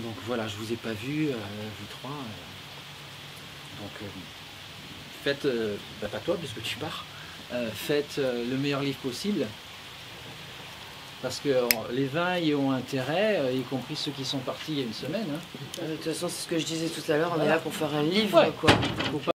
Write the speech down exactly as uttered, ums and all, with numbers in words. Donc voilà, je ne vous ai pas vu, euh, vous trois. Euh, donc euh, faites, euh, bah, pas toi puisque tu pars, euh, faites euh, le meilleur livre possible. Parce que les vins y ont intérêt, y compris ceux qui sont partis il y a une semaine. Hein. De toute façon, c'est ce que je disais tout à l'heure, on ouais. est là pour faire un livre, ouais. quoi.